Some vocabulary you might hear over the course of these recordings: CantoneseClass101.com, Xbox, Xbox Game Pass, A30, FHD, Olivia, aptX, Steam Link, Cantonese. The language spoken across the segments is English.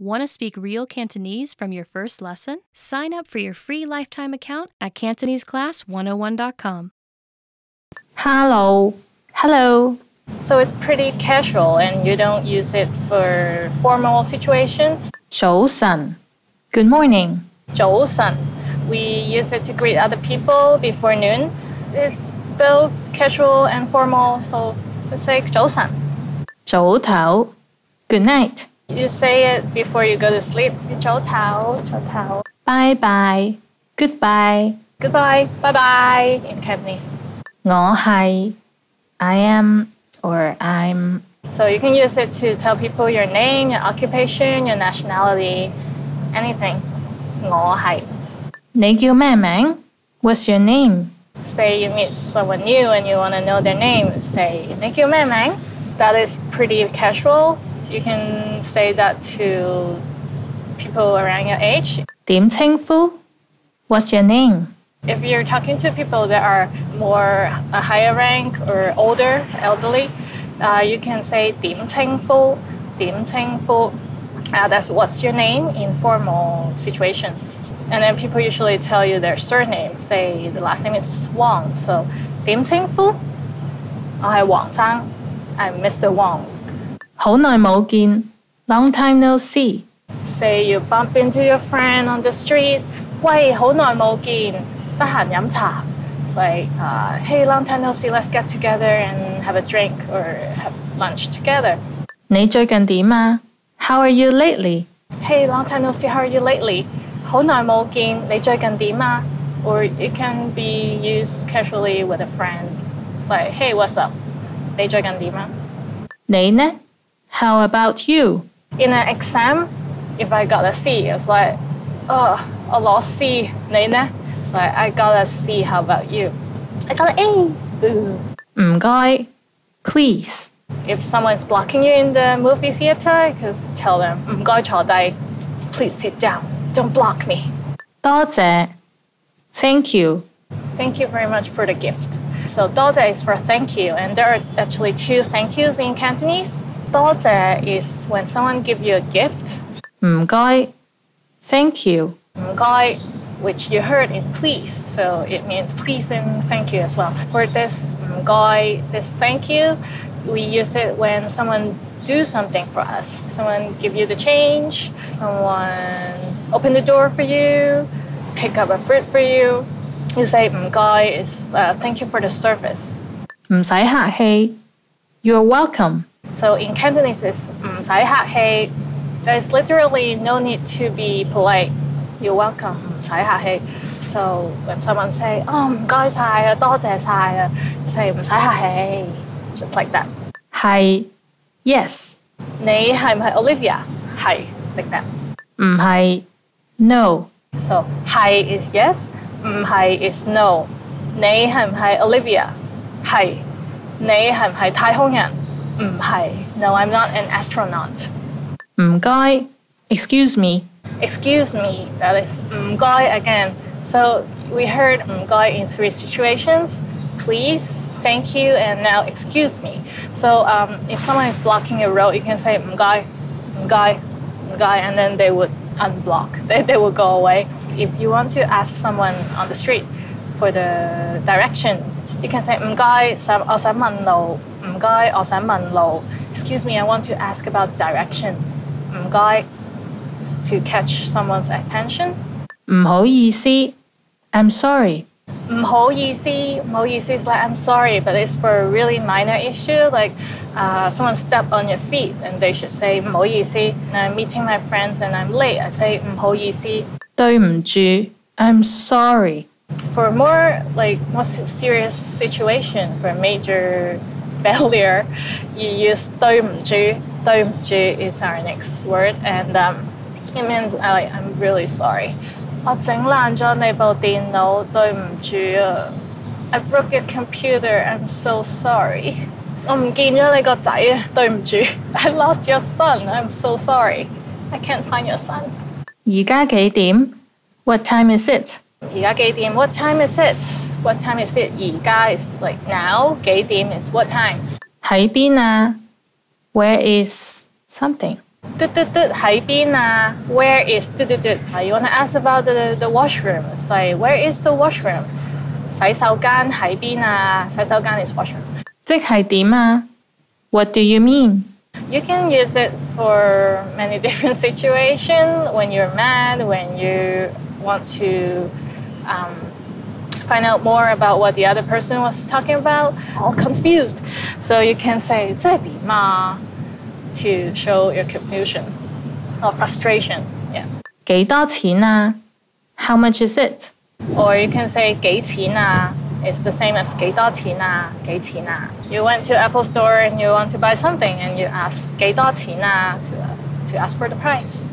Want to speak real Cantonese from your first lesson? Sign up for your free lifetime account at CantoneseClass101.com. Hello. So it's pretty casual and you don't use it for formal situation? 早晨. Good morning. 早晨. We use it to greet other people before noon. It's both casual and formal, so let's say 早晨. 早唞. Good night. You say it before you go to sleep. 早唞. Bye-bye. Goodbye. Goodbye. Bye-bye in Cantonese. 我係, I am, or I'm. So you can use it to tell people your name, your occupation, your nationality, anything. 我係. 你叫咩名? What's your name? Say you meet someone new and you want to know their name. Say 你叫咩名? That is pretty casual. You can say that to people around your age. 點稱呼? What's your name? If you're talking to people that are more a higher rank or older, elderly, you can say 點稱呼, 點稱呼. That's what's your name in formal situation. And then people usually tell you their surname. Say the last name is Wong. So 點稱呼? 我係黃生. I'm Mr. Wong. 好耐冇見. Long time no see. Say you bump into your friend on the street. 喂，好耐冇見. It's like, hey, long time no see, let's get together and have a drink or have lunch together. 你最近點啊? How are you lately? Hey, long time no see, how are you lately? 好耐冇見，你最近點啊? Or it can be used casually with a friend. It's like, hey, what's up? 你最近點啊? 你呢? How about you? In an exam, if I got a C, it's like, oh, I lost C. 你呢? Like, I got a C, how about you? I got an A. Ooh. 唔該, please. If someone's blocking you in the movie theater, you can tell them, 唔該坐低, please sit down, don't block me. 多謝, thank you. Thank you very much for the gift. So 多謝 is for thank you, and there are actually two thank yous in Cantonese. 多謝 is when someone gives you a gift. 唔該, thank you. 唔該. Which you heard in please, so it means please and thank you as well. For this mgoi, this thank you, we use it when someone do something for us. Someone give you the change, someone open the door for you, pick up a fruit for you. You say mgoi is thank you for the service. 唔使客氣, you're welcome. So in Cantonese it's 唔使客氣. There's literally no need to be polite. You're welcome. 唔使客氣. So when someone say, oh, 唔該曬啊, 多謝曬啊, say 唔使客氣, just like that. 係, yes. 你係唔係 Olivia? 係, like that. 唔係, no. So 係 is yes, 唔係 is no. 你係唔係 Olivia? 係. 你係唔係太空人? 唔係. No, I'm not an astronaut. 唔該, excuse me. Excuse me, that is 唔該 again. So we heard 唔該 in three situations: please, thank you, and now excuse me. So if someone is blocking your road, you can say 唔該, 唔該, 唔該, and then they would unblock. They will go away. If you want to ask someone on the street for the direction, you can say 唔該, 我想問路, 唔該, 我想問路. Excuse me, I want to ask about direction. 唔該. To catch someone's attention. 唔好意思, I'm sorry. 唔好意思 is like I'm sorry, but it's for a really minor issue, like someone stepped on your feet and they should say 唔好意思. And I'm meeting my friends and I'm late, I say 唔好意思. 對唔住, I'm sorry. For more like more serious situation, for a major failure, you use 對唔住. 對唔住 is our next word, and it means I'm really sorry. 我整爛咗你部電腦, 對唔住啊. I broke your computer, I'm so sorry. 我唔見咗你個仔啊, 對唔住. I lost your son, I'm so sorry. I can't find your son. 而家幾點? What time is it? 而家幾點? What time is it? What time is it? 而家 is like now, 幾點 is what time? 喺邊啊? Where is something? 喺邊啊 ？Where is You want to ask about the washroom? It's like where is the washroom? 洗手間喺邊啊？洗手間 is washroom. 即係點啊 ？What do you mean? You can use it for many different situations. When you're mad, when you want to find out more about what the other person was talking about, or confused. So you can say 即係點啊？ To show your confusion or frustration. Yeah. 幾多錢啊? How much is it? Or you can say 幾錢啊? It's the same as 幾多錢啊? 幾錢啊? You went to Apple store and you want to buy something and you ask 幾多錢啊? To ask for the price.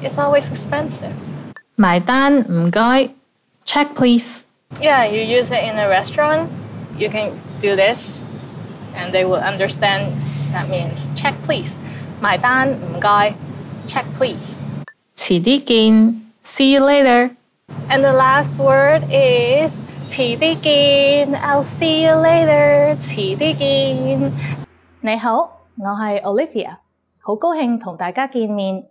It's always expensive. 埋單唔該. Check please. Yeah, you use it in a restaurant. You can do this and they will understand that means check please. 埋單唔該 check please. 遲啲見 see you later. And the last word is 遲啲見 I'll see you later. 遲啲見。你好，我係 Olivia， 好高興同大家見面。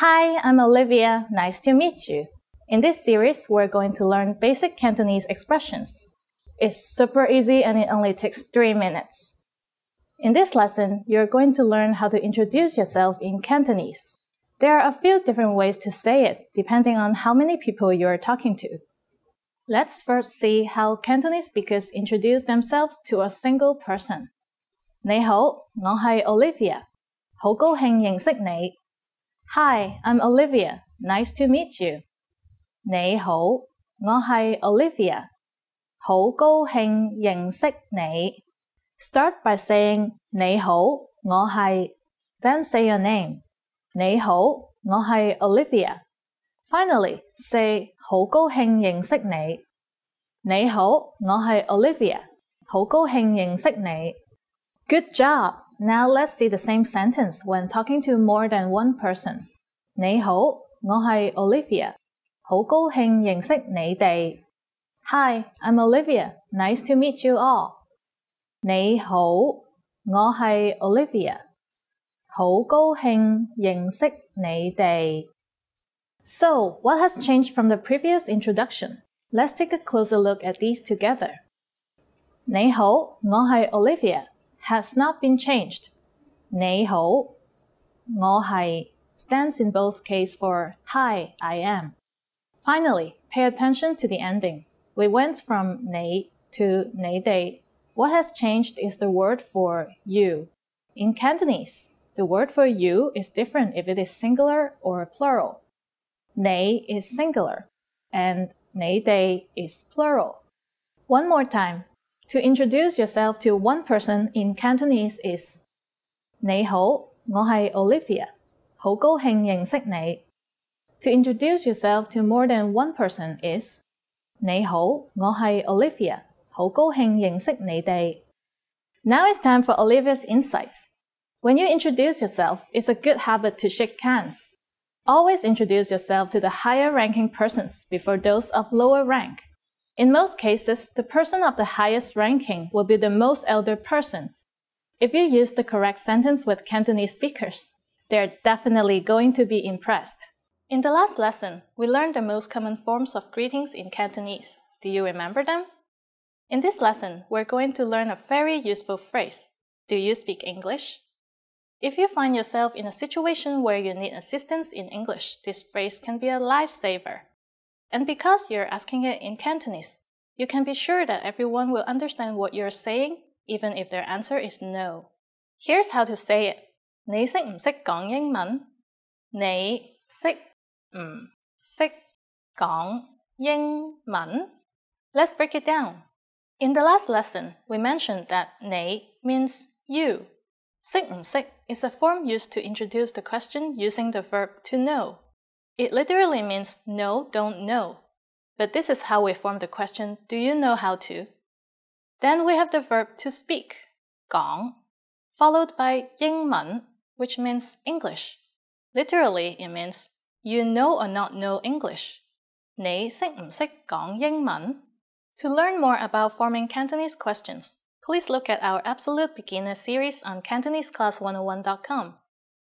Hi, I'm Olivia. Nice to meet you. In this series, we're going to learn basic Cantonese expressions. It's super easy and it only takes 3 minutes. In this lesson, you're going to learn how to introduce yourself in Cantonese. There are a few different ways to say it, depending on how many people you're talking to. Let's first see how Cantonese speakers introduce themselves to a single person. 你好，我係 Olivia， 好高興認識你。Hi, I'm Olivia. Nice to meet you. 你好，我係 Olivia， 好高興認識你。 Start by saying 你好，我係 Then say your name. 你好，我係 Olivia. Finally, say 好高興認識你。你好，我係 Olivia. 好高興認識你。Good job. Now let's see the same sentence when talking to more than one person. 你好，我係 Olivia. 好高興認識你哋。Hi, I'm Olivia. Nice to meet you all. 你好，我係 Olivia， 好高興認識你哋。So, what has changed from the previous introduction? Let's take a closer look at these together. 你好，我係 Olivia has not been changed. 你好，我係 stands in both cases for Hi, I am. Finally, pay attention to the ending. We went from 你 to 你哋. What has changed is the word for you. In Cantonese, the word for you is different if it is singular or plural. 你 is singular, and 你哋 is plural. One more time, to introduce yourself to one person in Cantonese is 你好，我係 Olivia， 好高興認識你。To introduce yourself to more than one person is 你好，我係 Olivia。 好高興認識你哋。Now it's time for Olivia's insights. When you introduce yourself, it's a good habit to shake hands. Always introduce yourself to the higher-ranking persons before those of lower rank. In most cases, the person of the highest ranking will be the most elder person. If you use the correct sentence with Cantonese speakers, they're definitely going to be impressed. In the last lesson, we learned the most common forms of greetings in Cantonese. Do you remember them? In this lesson, we're going to learn a very useful phrase. Do you speak English? If you find yourself in a situation where you need assistance in English, this phrase can be a lifesaver. And because you're asking it in Cantonese, you can be sure that everyone will understand what you're saying, even if their answer is no. Here's how to say it. 你識唔識講英文？你識唔識講英文？ Let's break it down. In the last lesson, we mentioned that 你 means you. 識唔識 is a form used to introduce the question using the verb to know. It literally means no, don't know. But this is how we form the question, do you know how to? Then we have the verb to speak, 講, followed by 英文, which means English. Literally, it means you know or not know English. 你識唔識講英文? To learn more about forming Cantonese questions, please look at our Absolute Beginner series on CantoneseClass101.com.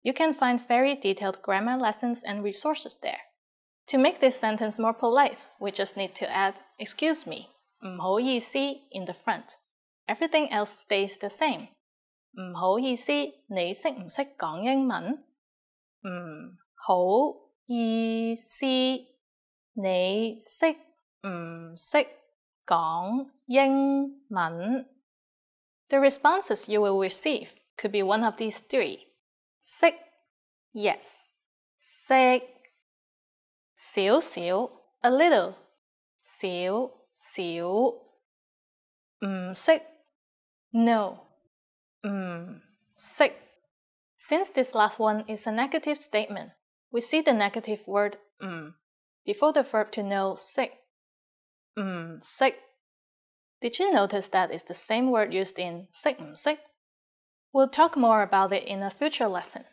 You can find very detailed grammar lessons and resources there. To make this sentence more polite, we just need to add excuse me, 唔好意思 in the front. Everything else stays the same. 唔好意思, 你識唔識講英文? 唔好意思, 你識唔識講英文? The responses you will receive could be one of these three. 識, yes. 識, 少少, a little. 少少, 唔識, no. 唔識. Since this last one is a negative statement, we see the negative word 唔 before the verb to know 識. 唔識. Did you notice that it's the same word used in 識唔識? We'll talk more about it in a future lesson.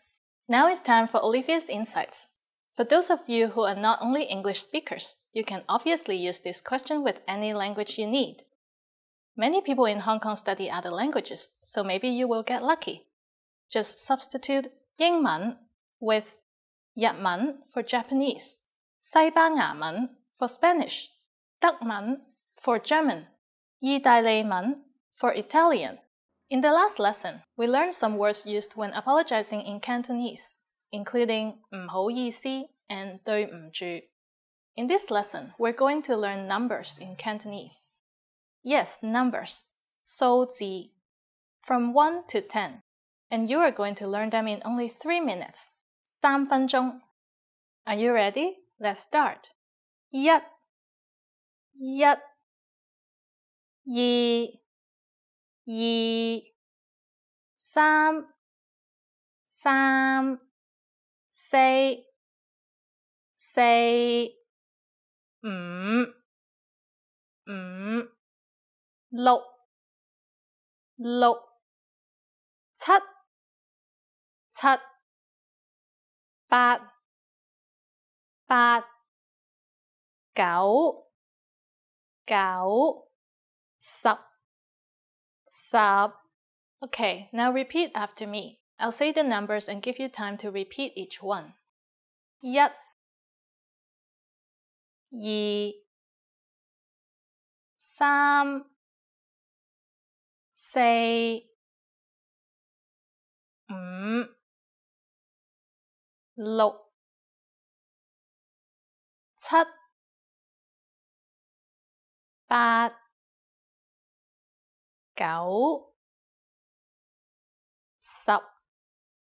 Now it's time for Olivia's insights. For those of you who are not only English speakers, you can obviously use this question with any language you need. Many people in Hong Kong study other languages, so maybe you will get lucky. Just substitute 英文 with 日文 for Japanese, 西班牙文 for Spanish, 德文 for German, 意大利文 for Italian. In the last lesson, we learned some words used when apologizing in Cantonese, including 唔好意思 and 對唔住. In this lesson, we're going to learn numbers in Cantonese. Yes, numbers, 數字, from 1 to 10, and you are going to learn them in only 3 minutes, 3分鐘. Are you ready? Let's start. 1 2 3 3 4 4 5 5 6 7 8 8 9 9 10 10. Okay, now repeat after me. I'll say the numbers and give you time to repeat each one. 1 2 3 4 5 6 7 8 9 10.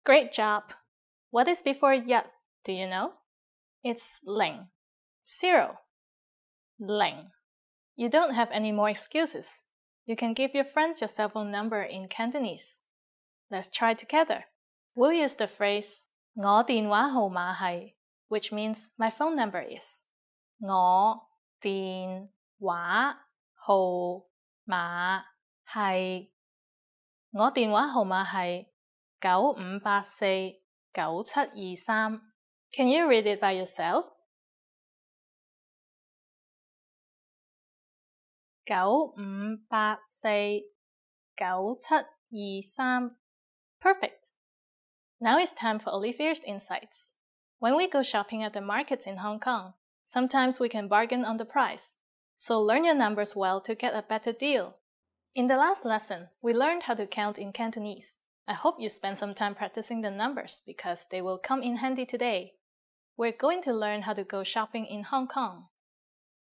Great job! What is before 1? Do you know? It's 0. 0. 0. You don't have any more excuses. You can give your friends your cell phone number in Cantonese. Let's try together. We'll use the phrase 我電話號碼係, which means my phone number is 我電話號碼係. 我電話號碼係 95849723. Can you read it by yourself? 95849723. Perfect! Now it's time for Olivia's insights. When we go shopping at the markets in Hong Kong, sometimes we can bargain on the price. So learn your numbers well to get a better deal. In the last lesson, we learned how to count in Cantonese. I hope you spend some time practicing the numbers because they will come in handy today. We're going to learn how to go shopping in Hong Kong.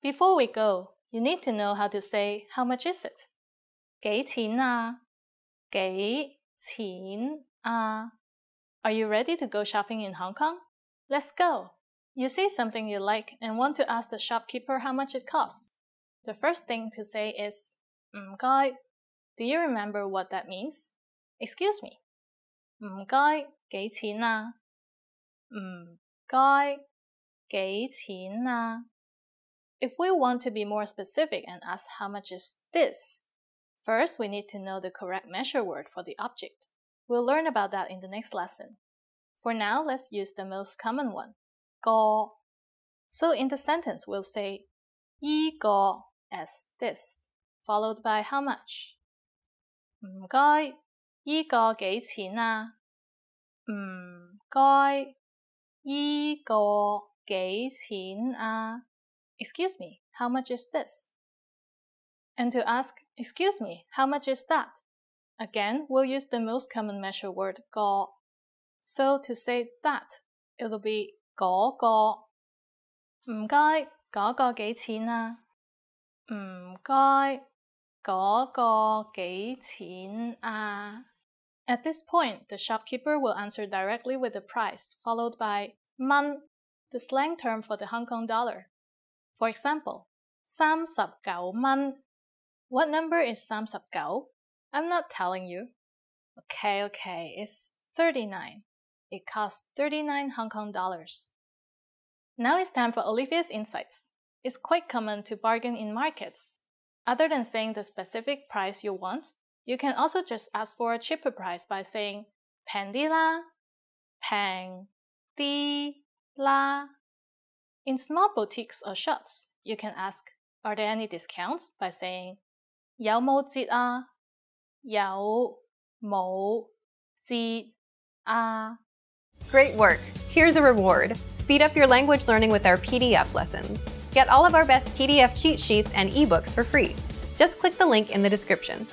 Before we go, you need to know how to say how much is it. 幾錢啊? 幾錢啊? Are you ready to go shopping in Hong Kong? Let's go! You see something you like and want to ask the shopkeeper how much it costs. The first thing to say is 唔該. Do you remember what that means? Excuse me. 唔該幾錢啊? 唔該幾錢啊? If we want to be more specific and ask how much is this, first we need to know the correct measure word for the object. We'll learn about that in the next lesson. For now, let's use the most common one, 個. So in the sentence, we'll say 依個 as this, followed by how much. 唔該 依個幾錢啊? 唔該依個幾錢啊? Excuse me, how much is this? And to ask, excuse me, how much is that? Again, we'll use the most common measure word 個. So to say that, it'll be 嗰個. 唔該，嗰個幾錢啊？唔該，嗰個幾錢啊？ At this point, the shopkeeper will answer directly with the price, followed by 蚊, the slang term for the Hong Kong dollar. For example, 39蚊. What number is 39? I'm not telling you. Okay, it's 39. It costs 39 Hong Kong dollars. Now it's time for Olivia's insights. It's quite common to bargain in markets. Other than saying the specific price you want, you can also just ask for a cheaper price by saying 平啲啦, 平啲啦. In small boutiques or shops, you can ask, are there any discounts? By saying 有冇折啊? 有冇折啊? Great work! Here's a reward. Speed up your language learning with our PDF lessons. Get all of our best PDF cheat sheets and ebooks for free. Just click the link in the description.